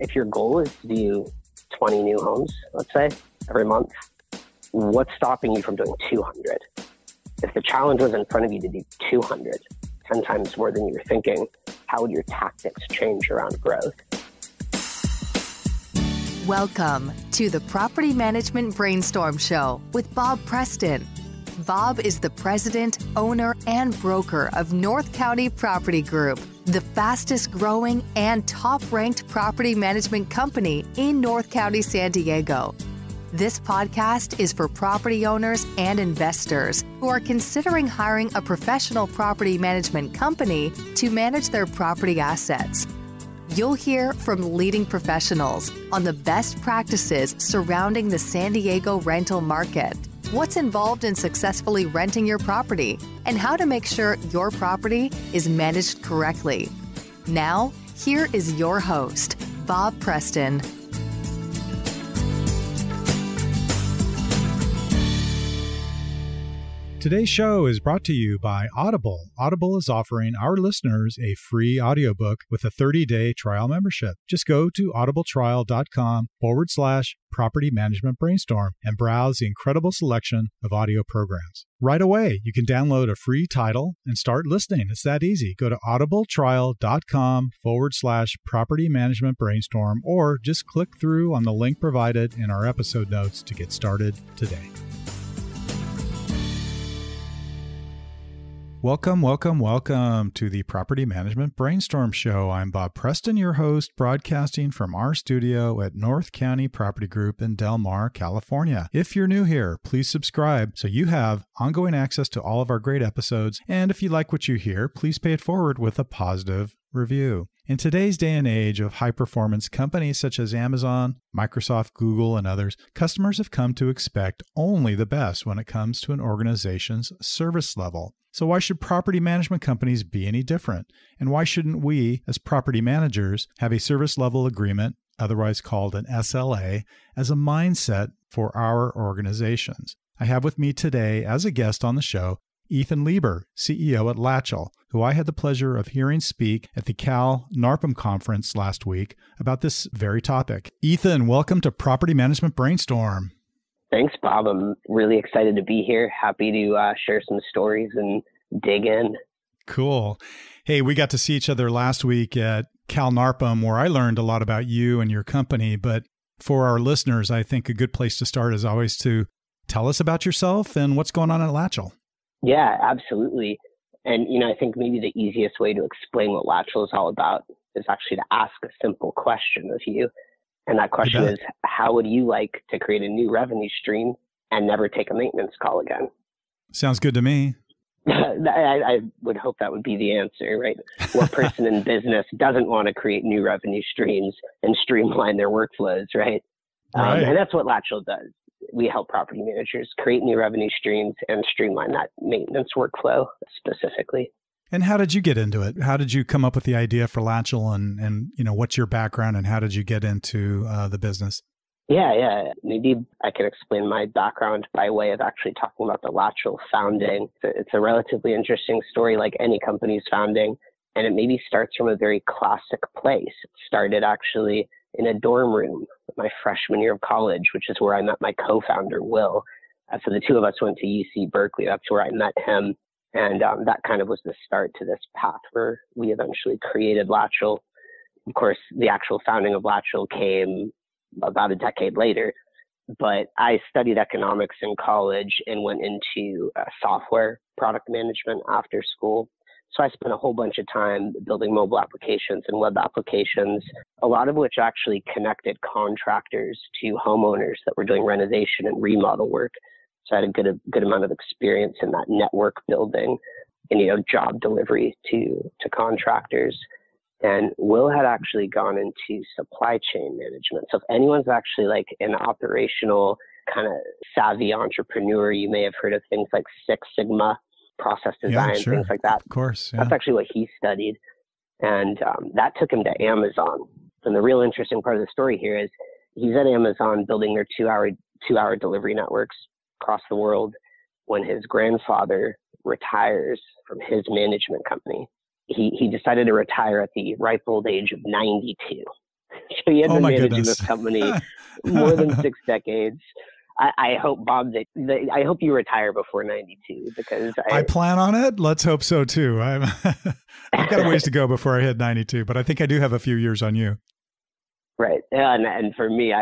If your goal is to do 20 new homes, let's say, every month, what's stopping you from doing 200? If the challenge was in front of you to do 200, 10 times more than you were thinking, how would your tactics change around growth? Welcome to the Property Management Brainstorm Show with Bob Preston. Bob is the president, owner, and broker of North County Property Group, the fastest growing and top-ranked property management company in North County, San Diego. This podcast is for property owners and investors who are considering hiring a professional property management company to manage their property assets. You'll hear from leading professionals on the best practices surrounding the San Diego rental market, what's involved in successfully renting your property, and how to make sure your property is managed correctly. Now, here is your host, Bob Preston. Today's show is brought to you by Audible. Audible is offering our listeners a free audiobook with a 30-day trial membership. Just go to audibletrial.com/property management brainstorm and browse the incredible selection of audio programs. Right away, you can download a free title and start listening. It's that easy. Go to audibletrial.com/property management brainstorm or just click through on the link provided in our episode notes to get started today. Welcome, welcome, welcome to the Property Management Brainstorm Show. I'm Bob Preston, your host, broadcasting from our studio at North County Property Group in Del Mar, California. If you're new here, please subscribe so you have ongoing access to all of our great episodes. And if you like what you hear, please pay it forward with a positive review. In today's day and age of high-performance companies such as Amazon, Microsoft, Google, and others, customers have come to expect only the best when it comes to an organization's service level. So why should property management companies be any different? And why shouldn't we, as property managers, have a service level agreement, otherwise called an SLA, as a mindset for our organizations? I have with me today, as a guest on the show, Ethan Lieber, CEO at Latchel, who I had the pleasure of hearing speak at the Cal NARPM conference last week about this very topic. Ethan, welcome to Property Management Brainstorm. Thanks, Bob. I'm really excited to be here. Happy to share some stories and dig in. Cool. Hey, we got to see each other last week at Cal NARPM, where I learned a lot about you and your company. But for our listeners, I think a good place to start is always to tell us about yourself and what's going on at Latchel. Yeah, absolutely. And, you know, I think maybe the easiest way to explain what Latchel is all about is actually to ask a simple question of you. And that question is, how would you like to create a new revenue stream and never take a maintenance call again? Sounds good to me. I would hope that would be the answer, right? What person in business doesn't want to create new revenue streams and streamline their workflows, right? Right. And that's what Latchel does. We help property managers create new revenue streams and streamline that maintenance workflow specifically. And how did you get into it? How did you come up with the idea for Latchel and you know, what's your background and how did you get into the business? Yeah. Maybe I can explain my background by way of actually talking about the Latchel founding. It's a relatively interesting story, like any company's founding, and it maybe starts from a very classic place. It started actually in a dorm room my freshman year of college, which is where I met my co-founder, Will. So the two of us went to UC Berkeley. That's where I met him. And that kind of was the start to this path where we eventually created Latchel. Of course, the actual founding of Latchel came about a decade later. But I studied economics in college and went into software product management after school. So I spent a whole bunch of time building mobile applications and web applications, a lot of which actually connected contractors to homeowners that were doing renovation and remodel work. So I had a good amount of experience in that network building and, you know, job delivery to contractors. And Will had actually gone into supply chain management. So if anyone's actually like an operational kind of savvy entrepreneur, you may have heard of things like Six Sigma, process design, things like that. Of course. Yeah. That's actually what he studied. And that took him to Amazon. And the real interesting part of the story here is he's at Amazon building their two-hour delivery networks across the world when his grandfather retires from his management company. He decided to retire at the ripe old age of 92. So So he had been managing this company more than 6 decades. I hope, Bob, that I hope you retire before 92, because I plan on it. Let's hope so too. I've got a ways to go before I hit 92, but I think I do have a few years on you. Right, and for me,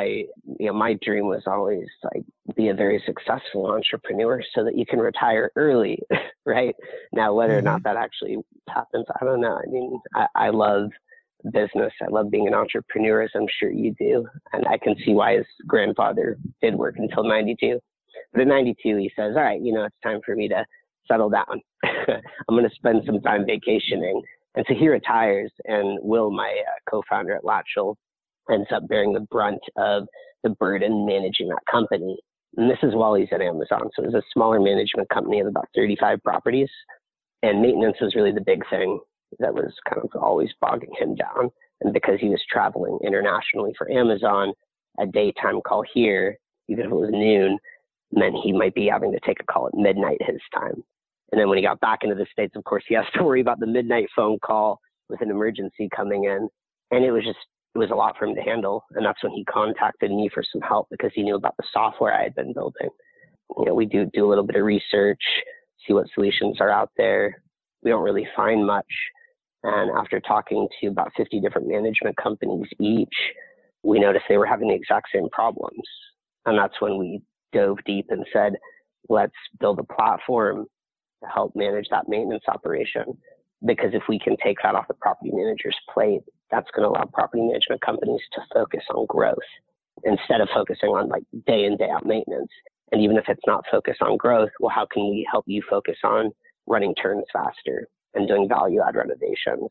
my dream was always like be a very successful entrepreneur so that you can retire early, right? Now, whether or not that actually happens, I don't know. I mean, I love business. I love being an entrepreneur, as I'm sure you do. And I can see why his grandfather did work until 92. But at 92, he says, all right, it's time for me to settle down. I'm going to spend some time vacationing. And so he retires, and Will, my co-founder at Latchel, ends up bearing the brunt of the burden managing that company. And this is while he's at Amazon. So it was a smaller management company of about 35 properties. And maintenance was really the big thing that was kind of always bogging him down. And because he was traveling internationally for Amazon, a daytime call here, even if it was noon, meant he might be having to take a call at midnight his time. And then when he got back into the States, of course, he has to worry about the midnight phone call with an emergency coming in. And it was a lot for him to handle. And that's when he contacted me for some help, because he knew about the software I had been building. We do a little bit of research, see what solutions are out there. We don't really find much. And after talking to about 50 different management companies each, we noticed they were having the exact same problems. And that's when we dove deep and said, let's build a platform to help manage that maintenance operation. Because if we can take that off the property manager's plate, that's going to allow property management companies to focus on growth instead of focusing on like day in, day out maintenance. And even if it's not focused on growth, well, how can we help you focus on running turns faster and doing value-add renovations?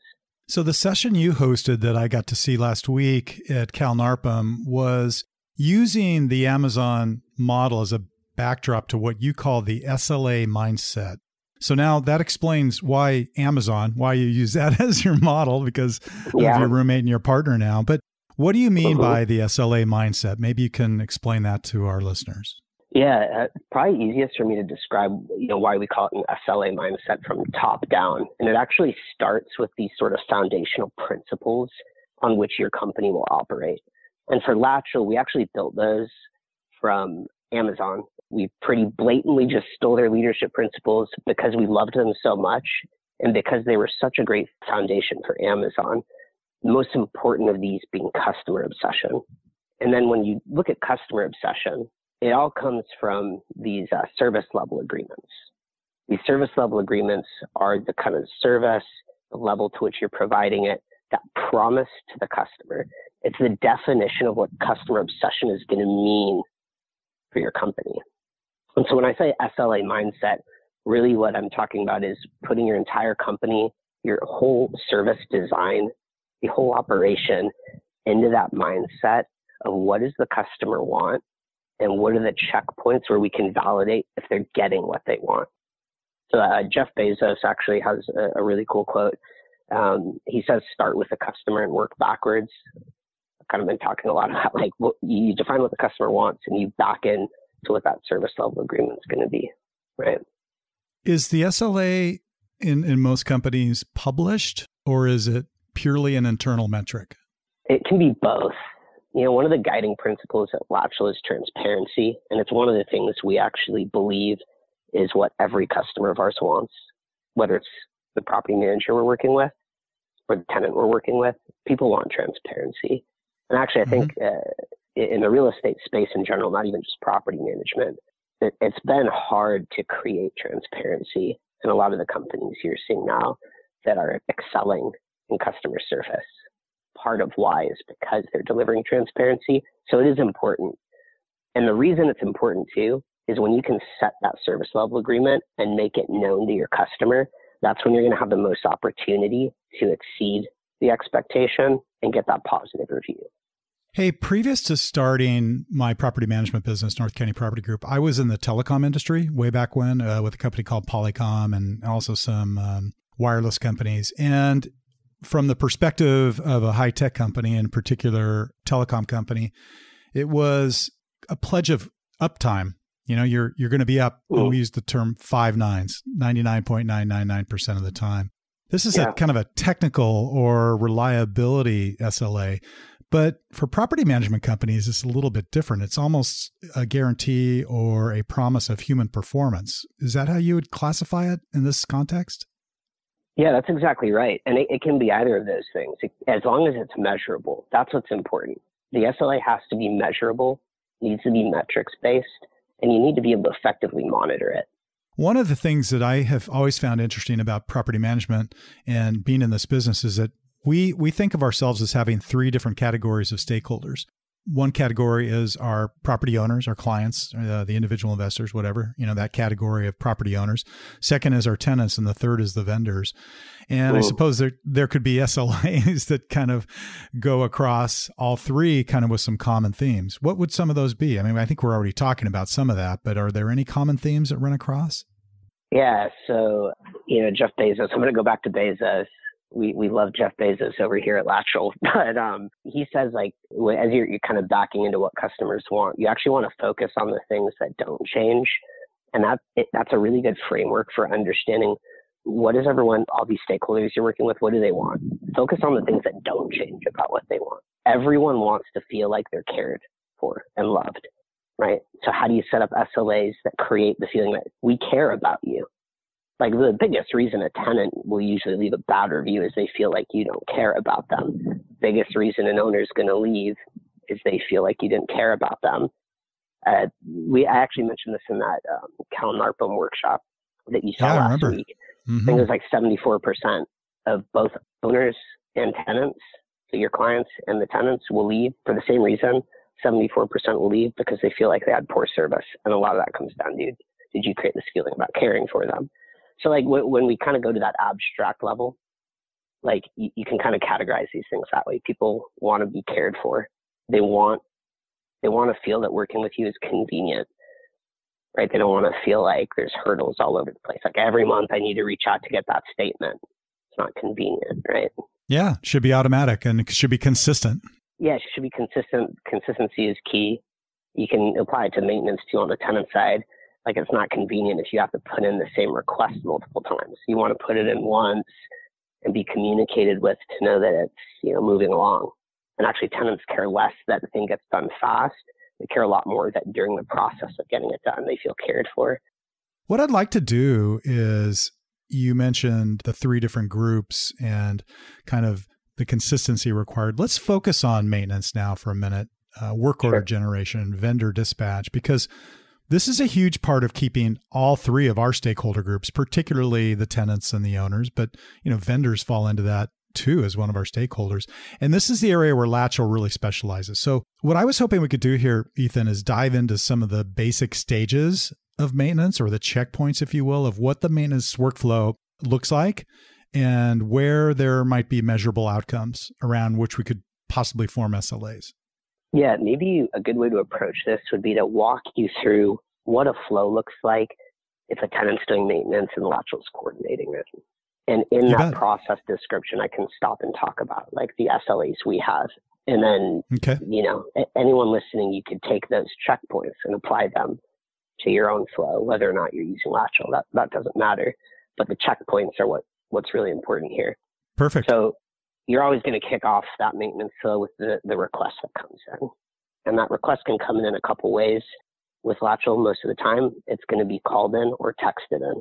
So the session you hosted that I got to see last week at Cal NARPM was using the Amazon model as a backdrop to what you call the SLA mindset. So now that explains why Amazon, why you use that as your model, because of your roommate and your partner now. But what do you mean by the SLA mindset? Maybe you can explain that to our listeners. Yeah, probably easiest for me to describe, why we call it an SLA mindset from top down. And it actually starts with these sort of foundational principles on which your company will operate. And for Latchel, we actually built those from Amazon. We pretty blatantly just stole their leadership principles because we loved them so much and because they were such a great foundation for Amazon. The most important of these being customer obsession. And then when you look at customer obsession, it all comes from these service level agreements. These service level agreements are the kind of service, the level to which you're providing it, that promise to the customer. It's the definition of what customer obsession is going to mean for your company. And so when I say SLA mindset, really what I'm talking about is putting your entire company, your whole service design, the whole operation into that mindset of what does the customer want? And what are the checkpoints where we can validate if they're getting what they want? So Jeff Bezos actually has a really cool quote. He says, start with the customer and work backwards. I've kind of been talking a lot about you define what the customer wants and you back in to what that service level agreement is going to be, right? Is the SLA in most companies published, or is it purely an internal metric? It can be both. One of the guiding principles at Latchel is transparency, and it's one of the things we actually believe is what every customer of ours wants, whether it's the property manager we're working with or the tenant we're working with. People want transparency. And actually, I think in the real estate space in general, not even just property management, it's been hard to create transparency in a lot of the companies you're seeing now that are excelling in customer service. Part of why is because they're delivering transparency. So it is important. And the reason it's important too is when you can set that service level agreement and make it known to your customer, that's when you're going to have the most opportunity to exceed the expectation and get that positive review. Hey, previous to starting my property management business, North County Property Group, I was in the telecom industry way back when with a company called Polycom and also some wireless companies. And from the perspective of a high-tech company, in particular telecom company, it was a pledge of uptime. You're going to be up. We use the term 5 nines, 99.999% of the time. This is a kind of a technical or reliability SLA, But for property management companies, it's a little bit different. It's almost a guarantee or a promise of human performance. Is that how you would classify it in this context? Yeah, that's exactly right. And it can be either of those things. As long as it's measurable, that's what's important. The SLA has to be measurable, needs to be metrics-based, and you need to be able to effectively monitor it. One of the things that I have always found interesting about property management and being in this business is that we think of ourselves as having three different categories of stakeholders. One category is our property owners, our clients, the individual investors, whatever, you know, that category of property owners. Second is our tenants, and the third is the vendors. And I suppose there could be SLAs that kind of go across all three kind of with some common themes. What would some of those be? I mean, I think we're already talking about some of that, but are there any common themes that run across? Yeah. So, you know, Jeff Bezos, I'm going to go back to Bezos. We love Jeff Bezos over here at Latchel, but he says, like, as you're kind of backing into what customers want, you actually want to focus on the things that don't change. And that's a really good framework for understanding what is everyone, all these stakeholders you're working with, what do they want? Focus on the things that don't change about what they want. Everyone wants to feel like they're cared for and loved, right? So how do you set up SLAs that create the feeling that we care about you? Like, the biggest reason a tenant will usually leave a bad review is they feel like you don't care about them. Biggest reason an owner is going to leave is they feel like you didn't care about them. I actually mentioned this in that Cal NARPM workshop that you saw last week. Mm-hmm. I think it was like 74% of both owners and tenants, so your clients and the tenants, will leave for the same reason. 74% will leave because they feel like they had poor service. And a lot of that comes down to, did you create this feeling about caring for them? So, like, when we kind of go to that abstract level, like, you can kind of categorize these things that way. People want to be cared for. They want to feel that working with you is convenient, right? They don't want to feel like there's hurdles all over the place. Like, every month I need to reach out to get that statement. It's not convenient, right? Yeah, should be automatic and it should be consistent. Yeah, it should be consistent. Consistency is key. You can apply it to maintenance too on the tenant side. Like, it's not convenient if you have to put in the same request multiple times. You want to put it in once and be communicated with to know that it's, you know, moving along. And actually, tenants care less that the thing gets done fast. They care a lot more that during the process of getting it done, they feel cared for. What I'd like to do is, you mentioned the three different groups and kind of the consistency required. Let's focus on maintenance now for a minute, work order generation, vendor dispatch, because this is a huge part of keeping all three of our stakeholder groups, particularly the tenants and the owners, but, you know, vendors fall into that too as one of our stakeholders. And this is the area where Latchel really specializes. So what I was hoping we could do here, Ethan, is dive into some of the basic stages of maintenance, or the checkpoints, if you will, of what the maintenance workflow looks like and where there might be measurable outcomes around which we could possibly form SLAs. Yeah, maybe a good way to approach this would be to walk you through what a flow looks like if a tenant's doing maintenance and Latchel's coordinating it. And in that process description, I can stop and talk about, like, the SLAs we have. And then, you know, anyone listening, you could take those checkpoints and apply them to your own flow, whether or not you're using Latchel. That doesn't matter. But the checkpoints are what's really important here. Perfect. So you're always going to kick off that maintenance flow with the request that comes in. And that request can come in a couple ways. With Latchel, most of the time, it's going to be called in or texted in,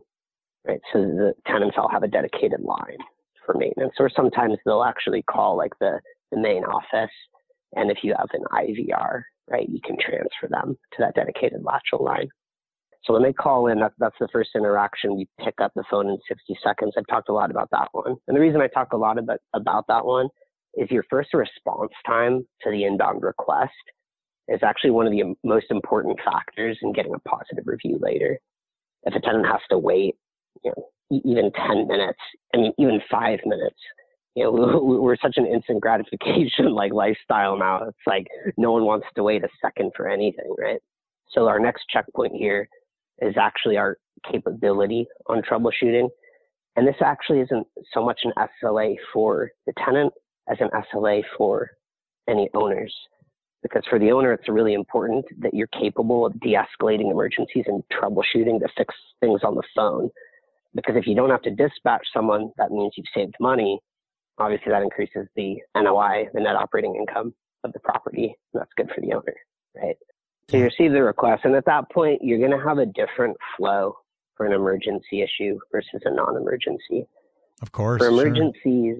right? So the tenants all have a dedicated line for maintenance, or sometimes they'll actually call, like, the main office. And if you have an IVR, right, you can transfer them to that dedicated Latchel line. So when they call in, that's the first interaction. We pick up the phone in 60 seconds. I've talked a lot about that one. And the reason I talk a lot about that one is your first response time to the inbound request is actually one of the most important factors in getting a positive review later. If a tenant has to wait, you know, even 10 minutes, I mean, even 5 minutes, you know, we're such an instant gratification, like, lifestyle now. It's like no one wants to wait a second for anything, right? So our next checkpoint here is actually our capability on troubleshooting. And this actually isn't so much an SLA for the tenant as an SLA for any owners. Because for the owner, it's really important that you're capable of de-escalating emergencies and troubleshooting to fix things on the phone. Because if you don't have to dispatch someone, that means you've saved money. Obviously, that increases the NOI, the net operating income of the property, and that's good for the owner, right? So you receive the request, and at that point, you're going to have a different flow for an emergency issue versus a non-emergency. Of course. For emergencies,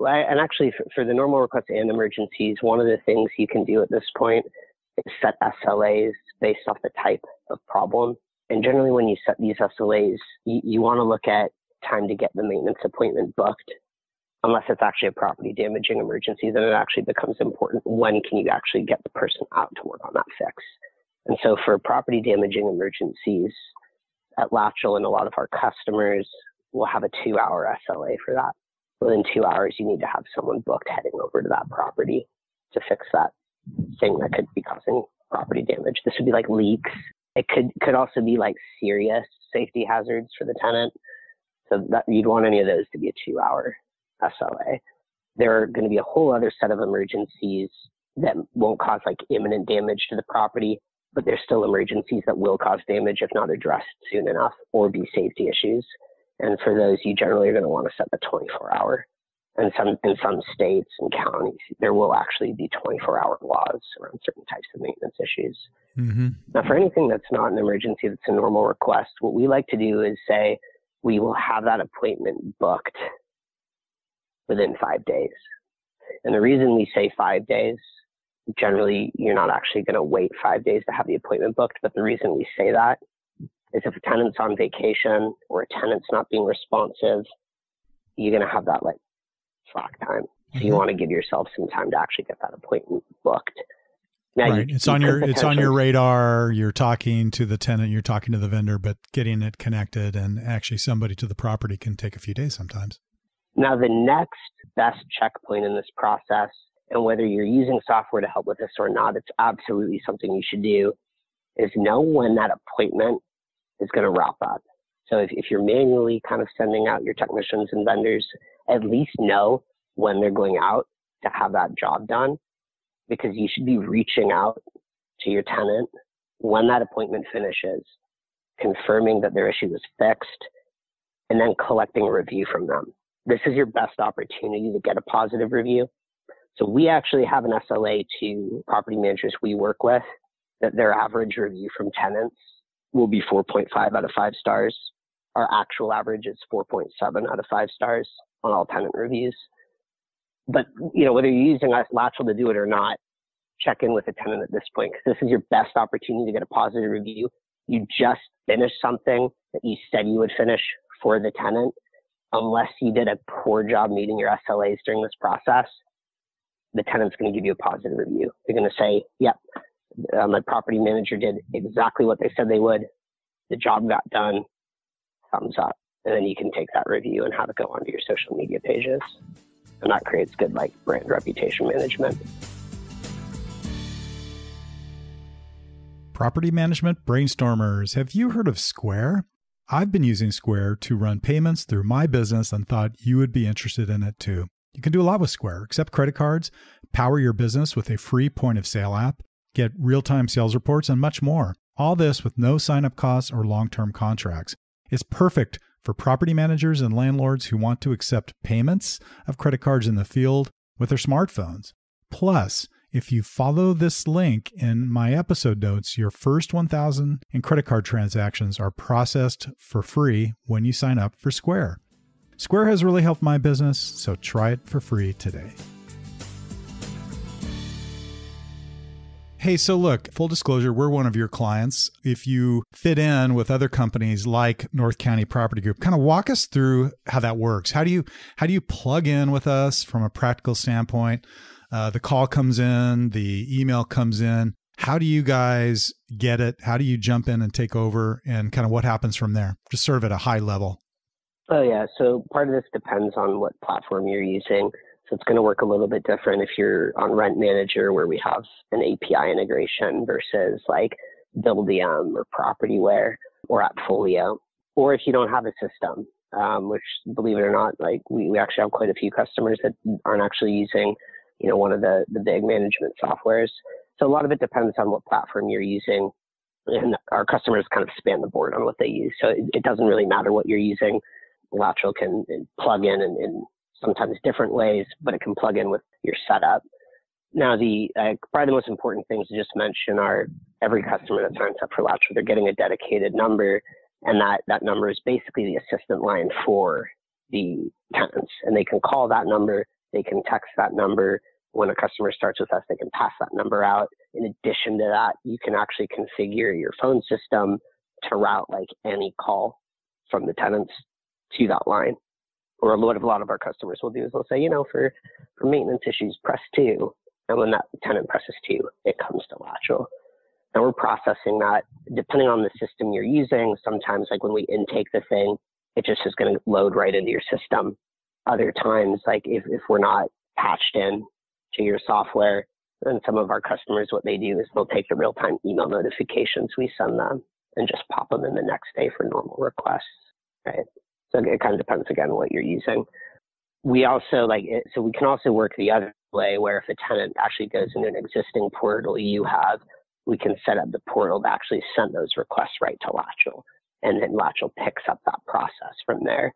and actually for the normal requests and emergencies, one of the things you can do at this point is set SLAs based off the type of problem. And generally, when you set these SLAs, you want to look at time to get the maintenance appointment booked, unless it's actually a property damaging emergency, then it actually becomes important. When can you actually get the person out to work on that fix? And so for property damaging emergencies at Latchel and a lot of our customers, we'll have a 2-hour SLA for that. Within 2 hours, you need to have someone booked heading over to that property to fix that thing that could be causing property damage. This would be like leaks. It could also be like serious safety hazards for the tenant. So that you'd want any of those to be a 2-hour SLA. There are going to be a whole other set of emergencies that won't cause like imminent damage to the property, but there's still emergencies that will cause damage if not addressed soon enough or be safety issues. And for those, you generally are going to want to set the 24-hour. And in some states and counties, there will actually be 24-hour laws around certain types of maintenance issues. Mm-hmm. Now, for anything that's not an emergency, that's a normal request, what we like to do is say we will have that appointment booked within 5 days. And the reason we say 5 days, generally, you're not actually going to wait 5 days to have the appointment booked. But the reason we say that is if a tenant's on vacation or a tenant's not being responsive, you're going to have that like slack time. So you want to give yourself some time to actually get that appointment booked. Now, right. It's on your radar. You're talking to the tenant, you're talking to the vendor, but getting it connected and actually somebody to the property can take a few days sometimes. Now, the next best checkpoint in this process, and whether you're using software to help with this or not, it's absolutely something you should do, is know when that appointment is going to wrap up. So if you're manually kind of sending out your technicians and vendors, at least know when they're going out to have that job done, because you should be reaching out to your tenant when that appointment finishes, confirming that their issue is fixed, and then collecting a review from them. This is your best opportunity to get a positive review. So we actually have an SLA to property managers we work with that their average review from tenants will be 4.5 out of 5 stars. Our actual average is 4.7 out of 5 stars on all tenant reviews. But, you know, whether you're using Latchel to do it or not, check in with a tenant at this point, because this is your best opportunity to get a positive review. You just finished something that you said you would finish for the tenant. Unless you did a poor job meeting your SLAs during this process, the tenant's going to give you a positive review. They're going to say, yep, my property manager did exactly what they said they would. The job got done. Thumbs up. And then you can take that review and have it go onto your social media pages. And that creates good like brand reputation management. Property management brainstormers. Have you heard of Square? I've been using Square to run payments through my business and thought you would be interested in it too. You can do a lot with Square, accept credit cards, power your business with a free point-of-sale app, get real-time sales reports, and much more. All this with no sign-up costs or long-term contracts. It's perfect for property managers and landlords who want to accept payments of credit cards in the field with their smartphones. Plus, if you follow this link in my episode notes, your first 1,000 in credit card transactions are processed for free when you sign up for Square. Square has really helped my business, so try it for free today. Hey, so look, full disclosure, we're one of your clients. If you fit in with other companies like North County Property Group, kind of walk us through how that works. How do you plug in with us from a practical standpoint? The call comes in, the email comes in. How do you guys get it? How do you jump in and take over, and kind of what happens from there? Just sort of at a high level. Oh, yeah. So part of this depends on what platform you're using. So it's going to work a little bit different if you're on Rent Manager, where we have an API integration, versus like WDM or Propertyware or AppFolio, or if you don't have a system, which, believe it or not, like we actually have quite a few customers that aren't actually using one of the big management softwares. So a lot of it depends on what platform you're using, and our customers kind of span the board on what they use. So it doesn't really matter what you're using. Latchel can plug in sometimes different ways, but it can plug in with your setup. Now, the probably the most important things to just mention are every customer that signs up for Latchel, they're getting a dedicated number, and that number is basically the assistant line for the tenants. And they can call that number, they can text that number. When a customer starts with us, they can pass that number out. In addition to that, you can actually configure your phone system to route like any call from the tenants to that line. Or what a lot of our customers will do is they'll say, you know, for maintenance issues, press 2. And when that tenant presses 2, it comes to Latchel. And we're processing that depending on the system you're using. Sometimes, like when we intake the thing, it just is going to load right into your system. Other times, like if we're not patched in to your software, then some of our customers, what they do is they'll take the real-time email notifications we send them and just pop them in the next day for normal requests, right? So it kind of depends, again, on what you're using. We also like it, so we can also work the other way, where if a tenant actually goes into an existing portal you have, we can set up the portal to actually send those requests right to Latchel, and then Latchel picks up that process from there.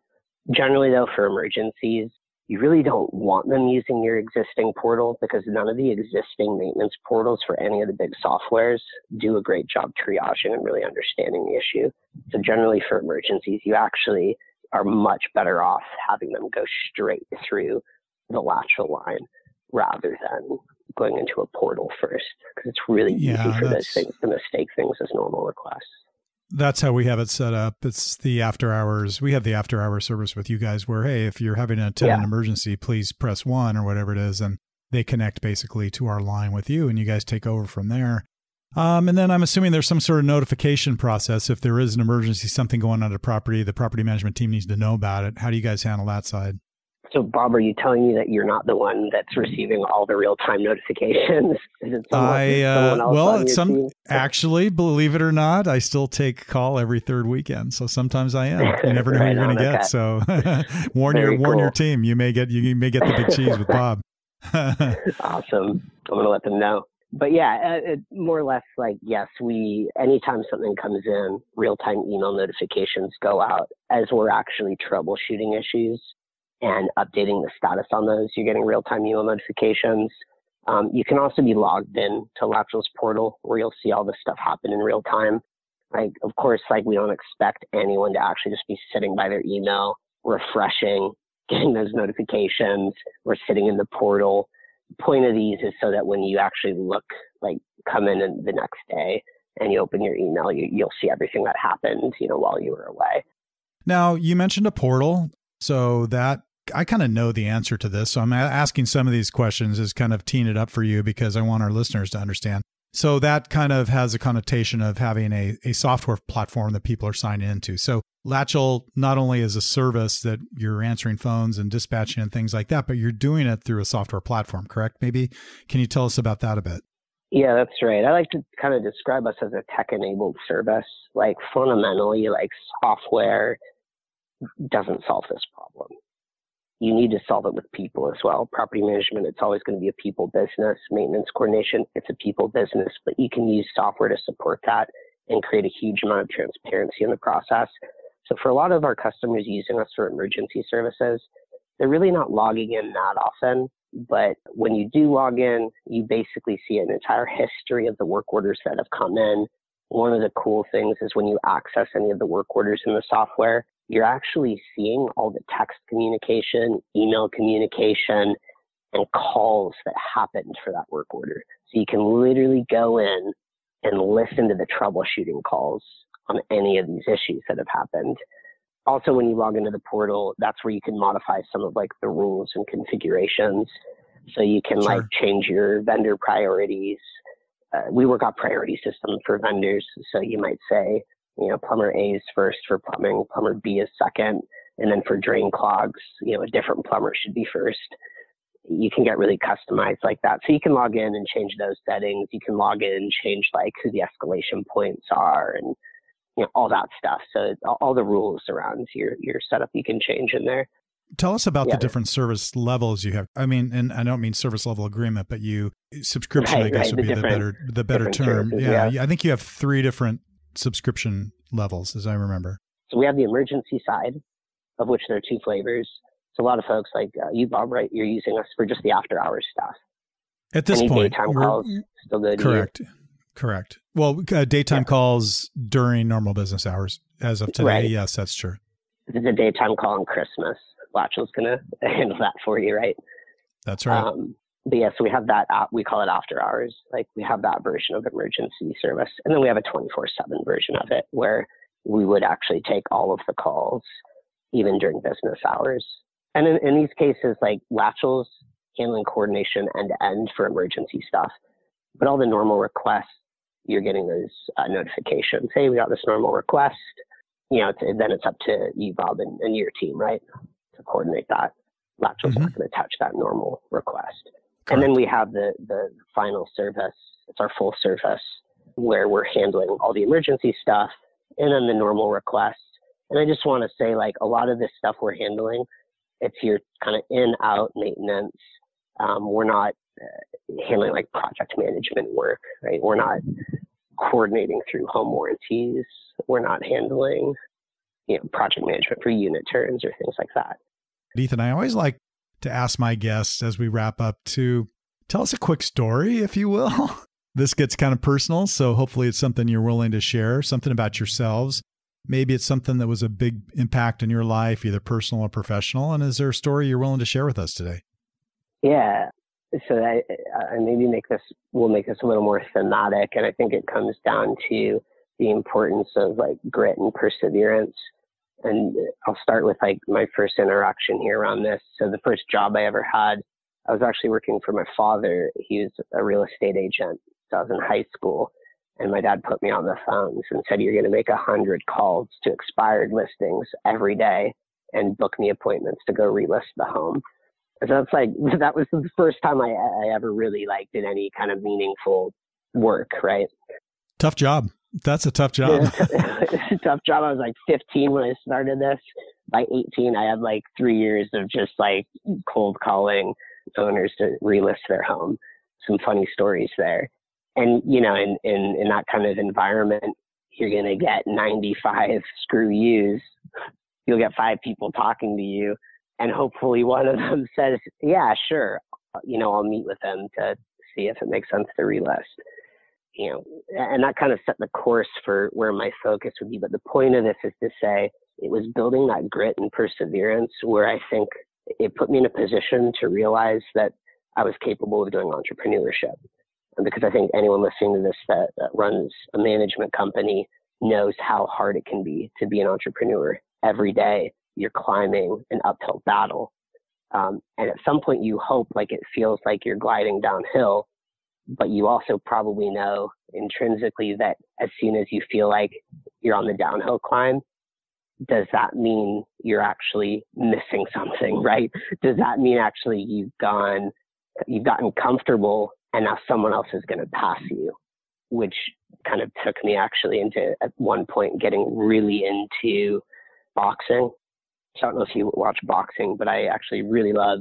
Generally, though, for emergencies, you really don't want them using your existing portal, because none of the existing maintenance portals for any of the big softwares do a great job triaging and really understanding the issue. So generally for emergencies, you actually are much better off having them go straight through the Latchel line rather than going into a portal first, because it's really easy for those things to mistake things as normal requests. That's how we have it set up. It's the after hours. We have the after hour service with you guys where, hey, if you're having a tenant emergency, please press 1 or whatever it is. And they connect basically to our line with you, and you guys take over from there. And then I'm assuming there's some sort of notification process. If there is an emergency, something going on at a property, the property management team needs to know about it. How do you guys handle that side? So, Bob, are you telling me that you're not the one that's receiving all the real-time notifications? Is it someone else actually, believe it or not, I still take call every third weekend. So sometimes I am. You never know who you're going to get. So warn your team. You may get the big cheese with Bob. Awesome. I'm going to let them know. But yeah, more or less, like, yes, anytime something comes in, real-time email notifications go out as we're actually troubleshooting issues and updating the status on those. You're getting real-time email notifications. You can also be logged in to Latchel's portal, where you'll see all this stuff happen in real time. Like, of course, like, we don't expect anyone to actually just be sitting by their email, refreshing, getting those notifications, or sitting in the portal. The point of these is so that when you actually come in the next day and you open your email, you'll see everything that happened, you know, while you were away. Now, you mentioned a portal. So that, I kind of know the answer to this. So I'm asking some of these questions is kind of teeing it up for you, because I want our listeners to understand. So that kind of has a connotation of having a software platform that people are signed into. So Latchel not only is a service that you're answering phones and dispatching and things like that, but you're doing it through a software platform, correct? Maybe can you tell us about that a bit? Yeah, that's right. I like to kind of describe us as a tech-enabled service. Like, fundamentally, like, software doesn't solve this problem. You need to solve it with people as well. Property management, it's always going to be a people business. Maintenance coordination, it's a people business, but you can use software to support that and create a huge amount of transparency in the process. So for a lot of our customers using us for emergency services, they're really not logging in that often. But when you do log in, you basically see an entire history of the work orders that have come in. One of the cool things is when you access any of the work orders in the software, you're actually seeing all the text communication, email communication, and calls that happened for that work order. So you can literally go in and listen to the troubleshooting calls on any of these issues that have happened. Also, when you log into the portal, that's where you can modify some of like the rules and configurations. So you can like change your vendor priorities. We work out priority system for vendors. So you might say, you know, plumber A is first for plumbing, plumber B is second, and then for drain clogs, you know, a different plumber should be first. You can get really customized like that. So you can log in and change those settings. You can log in and change like who the escalation points are and, you know, all that stuff. So all the rules around your setup you can change in there. Tell us about the different service levels you have. I mean, and I don't mean service level agreement, but subscription, I guess, would be the better term. Services, yeah. I think you have 3 different subscription levels, as I remember. So we have the emergency side, of which there are 2 flavors. So a lot of folks, like you, Bob, right? You're using us for just the after hours stuff. At this point, daytime calls still good. Correct. Correct. Well, daytime calls during normal business hours as of today. Right. Yes, that's true. This is a daytime call on Christmas. Latchel's going to handle that for you, right? That's right. But yeah, so we have that, we call it after hours. Like we have that version of emergency service. And then we have a 24/7 version of it where we would actually take all of the calls, even during business hours. And in these cases, like Latchel's handling coordination end to end for emergency stuff. But all the normal requests, you're getting those notifications. Hey, we got this normal request. You know, then it's up to you, Bob, and your team, right, to coordinate that. Latchel's not going to touch that normal request. Correct. And then we have the final service. It's our full service where we're handling all the emergency stuff and then the normal requests. And I just want to say, like, a lot of this stuff we're handling, it's your kind of in-out maintenance. We're not handling, like, project management work, right? We're not coordinating through home warranties. We're not handling, you know, project management for unit turns or things like that. Ethan, I always like to ask my guests as we wrap up to tell us a quick story, if you will. This gets kind of personal, so hopefully it's something you're willing to share, something about yourselves. Maybe it's something that was a big impact in your life, either personal or professional. And is there a story you're willing to share with us today? Yeah. So I maybe we'll make this a little more thematic. And I think it comes down to the importance of like grit and perseverance. And I'll start with like my first interaction here on this. So the first job I ever had, I was actually working for my father. He was a real estate agent. So I was in high school and my dad put me on the phones and said, you're going to make 100 calls to expired listings every day and book me appointments to go relist the home. And so it's like, that was the first time I ever really like did any kind of meaningful work, right? Tough job. That's a tough job. Tough job. I was like 15 when I started this. By 18, I had like 3 years of just like cold calling owners to relist their home. Some funny stories there. And, you know, in that kind of environment, you're going to get 95 screw yous. You'll get 5 people talking to you. And hopefully one of them says, yeah, sure. You know, I'll meet with them to see if it makes sense to relist. You know, and that kind of set the course for where my focus would be. But the point of this is to say it was building that grit and perseverance where I think it put me in a position to realize that I was capable of doing entrepreneurship. And because I think anyone listening to this that runs a management company knows how hard it can be to be an entrepreneur. Every day you're climbing an uphill battle. And at some point you hope, like it feels like you're gliding downhill. But you also probably know intrinsically that as soon as you feel like you're on the downhill climb, does that mean you're actually missing something, right? Does that mean actually you've gotten comfortable and now someone else is going to pass you, which kind of took me actually into at one point getting really into boxing. So I don't know if you watch boxing, but I actually really love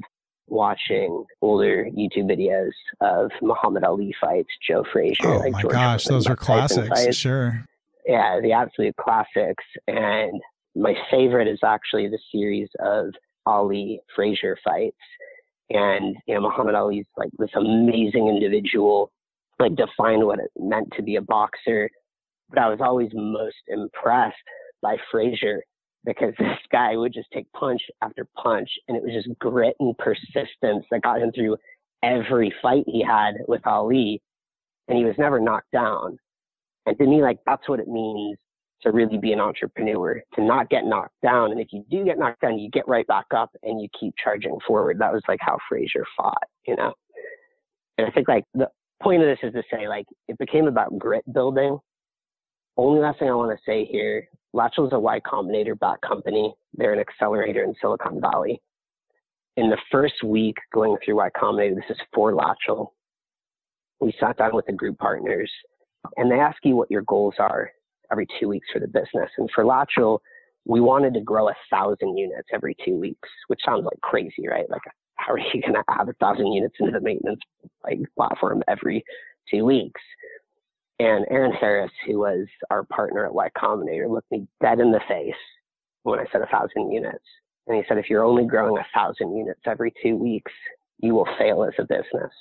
watching older YouTube videos of Muhammad Ali fights, Joe Frazier. Oh like my George gosh, Foreman, those are classics. Fights. Sure. Yeah, the absolute classics. And my favorite is actually the series of Ali Frazier fights. And, you know, Muhammad Ali's like this amazing individual, like defined what it meant to be a boxer. But I was always most impressed by Frazier, because this guy would just take punch after punch, and it was just grit and persistence that got him through every fight he had with Ali, and he was never knocked down. And to me, like, that's what it means to really be an entrepreneur, to not get knocked down. And if you do get knocked down, you get right back up and you keep charging forward. That was like how Frazier fought, you know? And I think like the point of this is to say, like, it became about grit building. Only last thing I want to say here, Latchel is a Y Combinator-backed company. They're an accelerator in Silicon Valley. In the first week going through Y Combinator, this is for Latchel, we sat down with the group partners, and they ask you what your goals are every 2 weeks for the business. And for Latchel, we wanted to grow 1,000 units every 2 weeks, which sounds like crazy, right? Like, how are you going to add 1,000 units into the maintenance like platform every 2 weeks? And Aaron Harris, who was our partner at Y Combinator, looked me dead in the face when I said 1,000 units. And he said, if you're only growing 1,000 units every 2 weeks, you will fail as a business.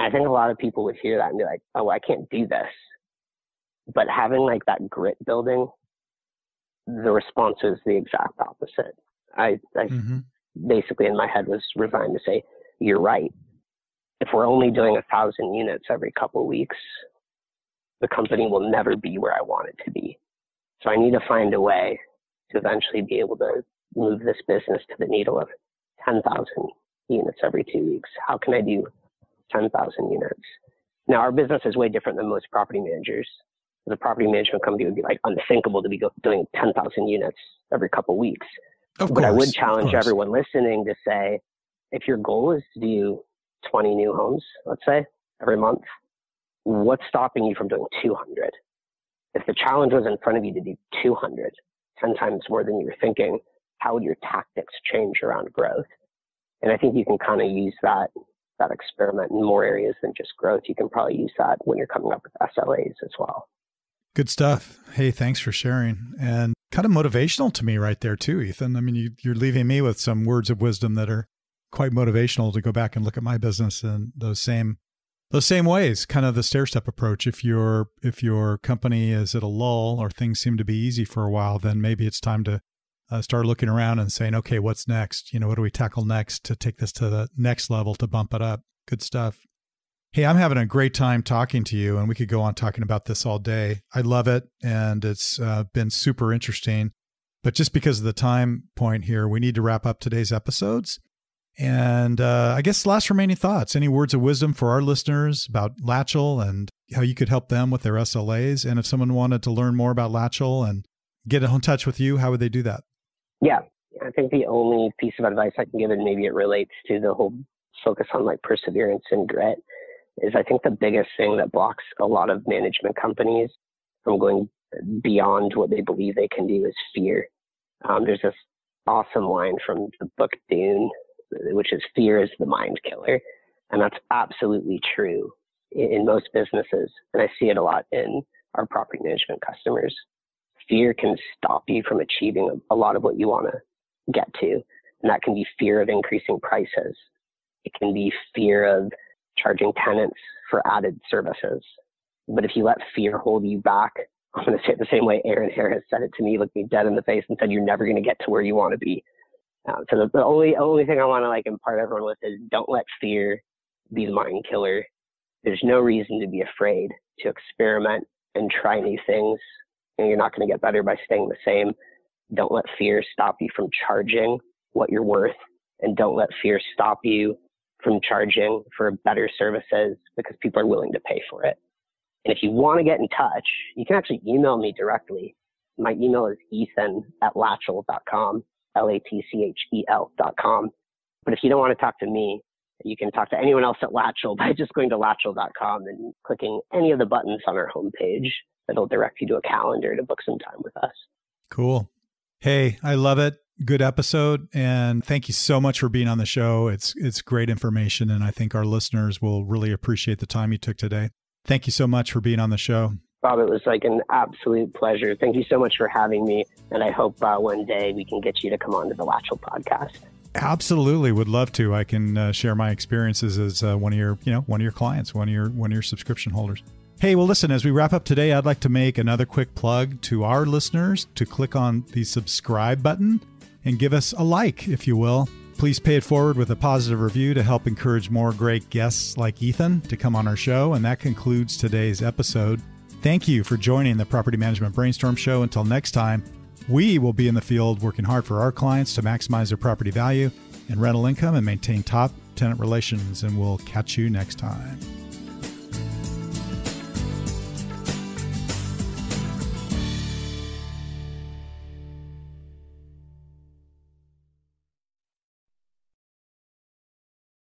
I think a lot of people would hear that and be like, oh, I can't do this. But having like that grit building, the response is the exact opposite. I basically in my head was resigned to say, you're right. If we're only doing 1,000 units every couple of weeks, the company will never be where I want it to be. So I need to find a way to eventually be able to move this business to the needle of 10,000 units every 2 weeks. How can I do 10,000 units? Now, our business is way different than most property managers. The property management company would be like unthinkable to be doing 10,000 units every couple of weeks. But I would challenge everyone listening to say, if your goal is to do 20 new homes, let's say, every month, what's stopping you from doing 200? If the challenge was in front of you to do 200, 10 times more than you were thinking, how would your tactics change around growth? And I think you can kind of use that experiment in more areas than just growth. You can probably use that when you're coming up with SLAs as well. Good stuff. Hey, thanks for sharing. And kind of motivational to me right there too, Ethan. I mean, you're leaving me with some words of wisdom that are quite motivational to go back and look at my business in those same ways, kind of the stair-step approach. If your company is at a lull or things seem to be easy for a while, then maybe it's time to start looking around and saying, okay, what's next? What do we tackle next to take this to the next level, to bump it up? Good stuff. Hey, I'm having a great time talking to you, and we could go on talking about this all day. I love it, and it's been super interesting. But just because of the time point here, we need to wrap up today's episodes. And I guess last remaining thoughts, any words of wisdom for our listeners about Latchel and how you could help them with their SLAs? And if someone wanted to learn more about Latchel and get in touch with you, how would they do that? Yeah, I think the only piece of advice I can give, and maybe it relates to the whole focus on like perseverance and grit, is I think the biggest thing that blocks a lot of management companies from going beyond what they believe they can do is fear. There's this awesome line from the book Dune, which is fear is the mind killer. And that's absolutely true in most businesses. And I see it a lot in our property management customers. Fear can stop you from achieving a lot of what you want to get to. And that can be fear of increasing prices. It can be fear of charging tenants for added services. But if you let fear hold you back, I'm going to say it the same way Aaron Harris said it to me, looked me dead in the face and said, you're never going to get to where you want to be. So the only thing I want to impart everyone with is don't let fear be the mind killer. There's no reason to be afraid to experiment and try new things. And you're not going to get better by staying the same. Don't let fear stop you from charging what you're worth. And don't let fear stop you from charging for better services because people are willing to pay for it. And if you want to get in touch, you can actually email me directly. My email is ethan@latchel.com. LATCHEL.com. But if you don't want to talk to me, you can talk to anyone else at Latchel by just going to Latchel.com and clicking any of the buttons on our homepage. It'll direct you to a calendar to book some time with us. Cool. Hey, I love it. Good episode. And thank you so much for being on the show. It's great information. And I think our listeners will really appreciate the time you took today. Thank you so much for being on the show. Bob, it was an absolute pleasure. Thank you so much for having me. And I hope one day we can get you to come on to the Latchel podcast. Absolutely. Would love to. I can share my experiences as one of your clients, one of your subscription holders. Hey, well, listen, as we wrap up today, I'd like to make another quick plug to our listeners to click on the subscribe button and give us a like, if you will. Please pay it forward with a positive review to help encourage more great guests like Ethan to come on our show. And that concludes today's episode. Thank you for joining the Property Management Brainstorm Show. Until next time, we will be in the field working hard for our clients to maximize their property value and rental income and maintain top tenant relations. And we'll catch you next time.